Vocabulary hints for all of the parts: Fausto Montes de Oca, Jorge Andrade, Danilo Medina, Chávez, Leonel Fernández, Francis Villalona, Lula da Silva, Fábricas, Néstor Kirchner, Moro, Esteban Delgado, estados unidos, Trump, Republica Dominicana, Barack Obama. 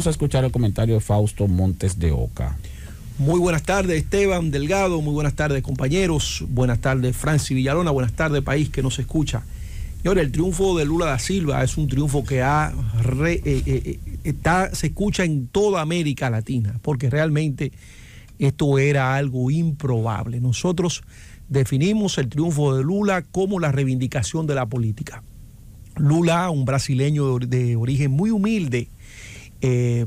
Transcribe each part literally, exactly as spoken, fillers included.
Vamos a escuchar el comentario de Fausto Montes de Oca. Muy buenas tardes, Esteban Delgado. Muy buenas tardes, compañeros. Buenas tardes, Francis Villalona. Buenas tardes, país que nos escucha. Señores, el triunfo de Lula da Silva es un triunfo que ha re, eh, eh, está, se escucha en toda América Latina, porque realmente esto era algo improbable. Nosotros definimos el triunfo de Lula como la reivindicación de la política. Lula, un brasileño de origen muy humilde, eh,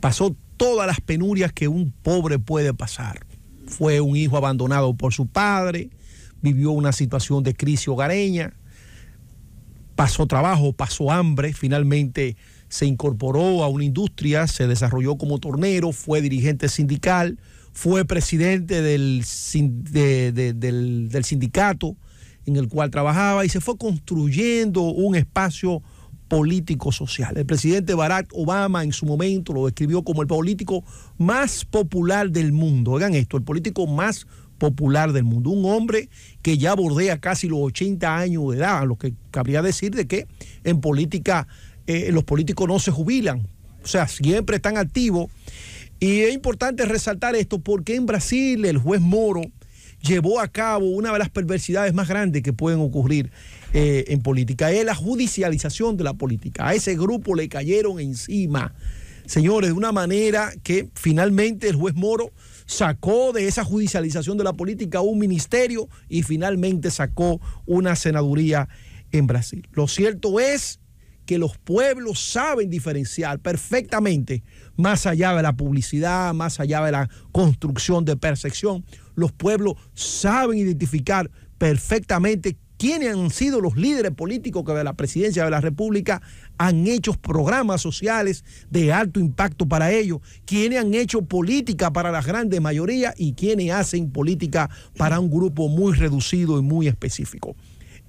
pasó todas las penurias que un pobre puede pasar. Fue un hijo abandonado por su padre, vivió una situación de crisis hogareña, pasó trabajo, pasó hambre, finalmente se incorporó a una industria, se desarrolló como tornero, fue dirigente sindical, fue presidente del, de, de, del, del sindicato en el cual trabajaba y se fue construyendo un espacio político-social. El presidente Barack Obama en su momento lo describió como el político más popular del mundo. Oigan esto, el político más popular del mundo. Un hombre que ya bordea casi los ochenta años de edad, lo que cabría decir de que en política eh, los políticos no se jubilan, o sea, siempre están activos. Y es importante resaltar esto porque en Brasil el juez Moro llevó a cabo una de las perversidades más grandes que pueden ocurrir eh, en política, es la judicialización de la política. A ese grupo le cayeron encima, señores, de una manera que finalmente el juez Moro sacó de esa judicialización de la política un ministerio y finalmente sacó una senaduría en Brasil. Lo cierto es que los pueblos saben diferenciar perfectamente, más allá de la publicidad, más allá de la construcción de percepción, los pueblos saben identificar perfectamente quiénes han sido los líderes políticos que de la presidencia de la República han hecho programas sociales de alto impacto para ellos, quienes han hecho política para las grandes mayorías y quienes hacen política para un grupo muy reducido y muy específico.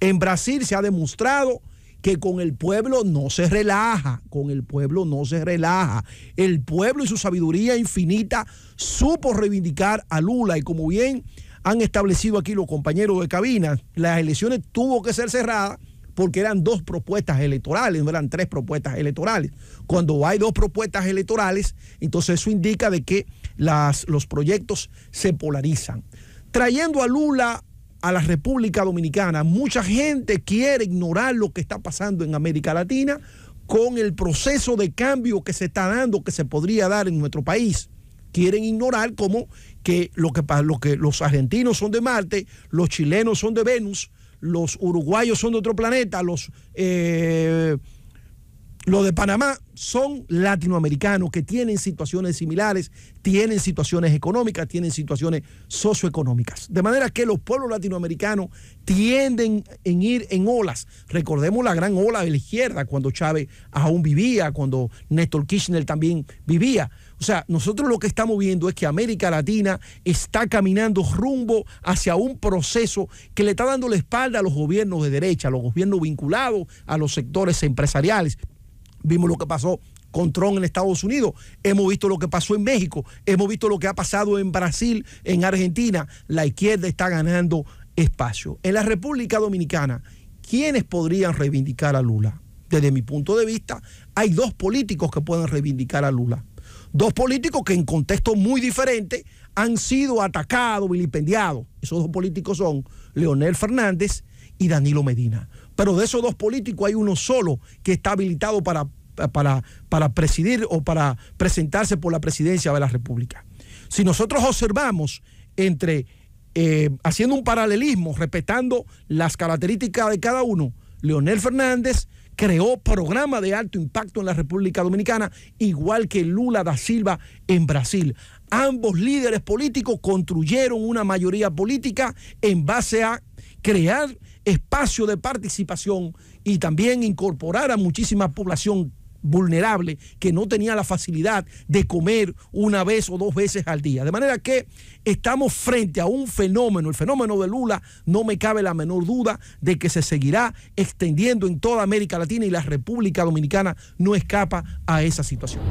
En Brasil se ha demostrado que con el pueblo no se relaja, con el pueblo no se relaja. El pueblo y su sabiduría infinita supo reivindicar a Lula y como bien han establecido aquí los compañeros de cabina, las elecciones tuvo que ser cerradas porque eran dos propuestas electorales, no eran tres propuestas electorales. Cuando hay dos propuestas electorales, entonces eso indica de que las, los proyectos se polarizan. Trayendo a Lula a la República Dominicana, mucha gente quiere ignorar lo que está pasando en América Latina con el proceso de cambio que se está dando, que se podría dar en nuestro país. Quieren ignorar como que lo que, lo que los argentinos son de Marte, los chilenos son de Venus, los uruguayos son de otro planeta, los, eh, los de Panamá son latinoamericanos que tienen situaciones similares, tienen situaciones económicas, tienen situaciones socioeconómicas. De manera que los pueblos latinoamericanos tienden en ir en olas. Recordemos la gran ola de la izquierda cuando Chávez aún vivía, cuando Néstor Kirchner también vivía. O sea, nosotros lo que estamos viendo es que América Latina está caminando rumbo hacia un proceso que le está dando la espalda a los gobiernos de derecha, a los gobiernos vinculados a los sectores empresariales. Vimos lo que pasó con Trump en Estados Unidos, hemos visto lo que pasó en México, hemos visto lo que ha pasado en Brasil, en Argentina. La izquierda está ganando espacio. En la República Dominicana, ¿quiénes podrían reivindicar a Lula? Desde mi punto de vista, hay dos políticos que pueden reivindicar a Lula. Dos políticos que en contextos muy diferentes han sido atacados, vilipendiados. Esos dos políticos son Leonel Fernández y Danilo Medina. Pero de esos dos políticos hay uno solo que está habilitado para, para, para presidir o para presentarse por la presidencia de la República. Si nosotros observamos entre, eh, haciendo un paralelismo, respetando las características de cada uno, Leonel Fernández creó programas de alto impacto en la República Dominicana, igual que Lula da Silva en Brasil. Ambos líderes políticos construyeron una mayoría política en base a crear espacio de participación y también incorporar a muchísima población vulnerable que no tenía la facilidad de comer una vez o dos veces al día. De manera que estamos frente a un fenómeno, el fenómeno de Lula, no me cabe la menor duda de que se seguirá extendiendo en toda América Latina y la República Dominicana no escapa a esa situación.